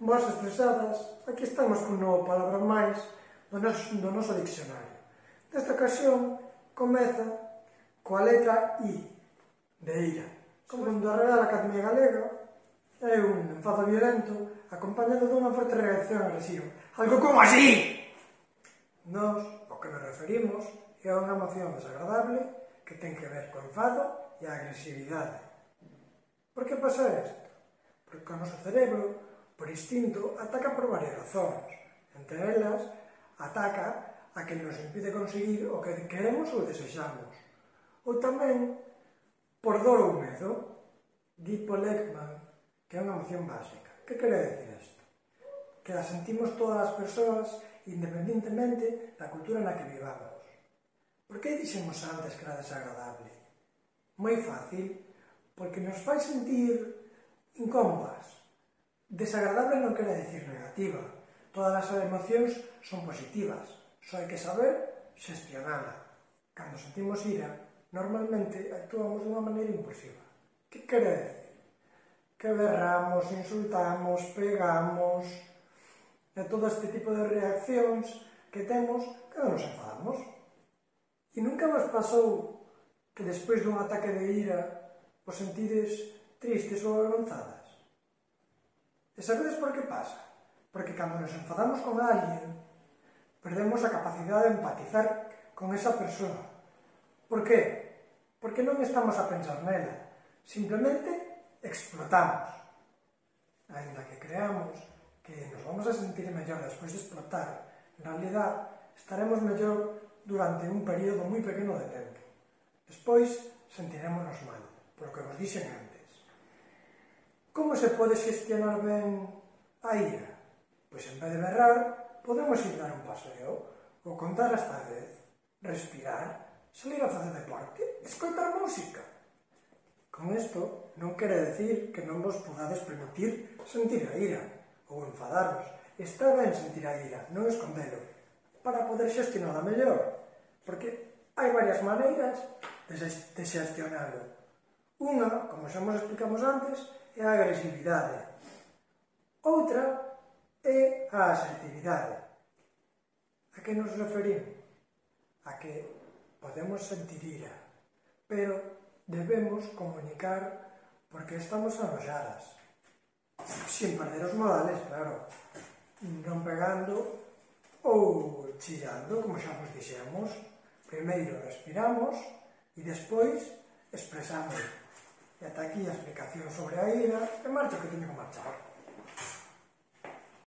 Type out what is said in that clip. más expresadas, aquí estamos con un nuevo palabra máis do noso diccionario. Nesta ocasión, comeza coa letra I, de ira. Segundo a Real Academia Galega, é un enfado violento acompañado dunha forte reacción agresiva. Algo como así! Nos, ao que nos referimos, é unha emoción desagradable que ten que ver co enfado e a agresividade. Por que pasa isto? Porque o noso cerebro, por instinto, ataca por varias razóns. Entre elas, ataca a que nos impide conseguir o que queremos ou desexamos. Ou tamén, por dor ou medo, di Paul Ekman, que é unha emoción básica. Que quere decir isto? Que a sentimos todas as persoas, independentemente da cultura na que vivamos. Por que dixemos antes que era desagradable? Moi fácil, porque nos fai sentir incómodas. Desagradable non quere decir negativa. Todas as emocións son positivas, só hai que saber xestionala. Cando sentimos ira, normalmente actuamos de unha maneira impulsiva. Que quere decir? Que berramos, insultamos, pegamos, e todo este tipo de reaccións que temos cando nos enfadamos. E nunca vos pasou que despois dun ataque de ira os sentides tristes ou avergonzadas? E sabedes por que pasa? Porque cando nos enfadamos con alguén, perdemos a capacidade de empatizar con esa persoa. Por que? Porque non estamos a pensar nela, simplemente explotamos. Ainda que creamos que nos vamos a sentir mellor despois de explotar, en realidad estaremos mellor durante un período moi pequeno de tempo. Despois sentirémonos mal, polo que vos dixen antes. Como se pode xestionar ben a ira? Pois en vez de berrar, podemos ir dar un paseo, ou contar hasta 10, respirar, salir a facer deporte, escoitar música. Con isto non quere decir que non vos podades permitir sentir a ira, ou enfadaros. Está ben sentir a ira, non escondelo, para poder xestionarla mellor, porque hai varias maneiras de xestionarlo. Unha, como xa vos explicamos antes, é a agresividade. Outra é a asertividade. A que nos referimos? A que podemos sentir ira, pero debemos comunicar porque estamos enoxadas. Sin perder os modales, claro. Non pegando ou chillando, como xa vos dixemos. Primeiro respiramos e despois expresamos. E ata aquí a explicación sobre a ira, e marcho que teño que marchar.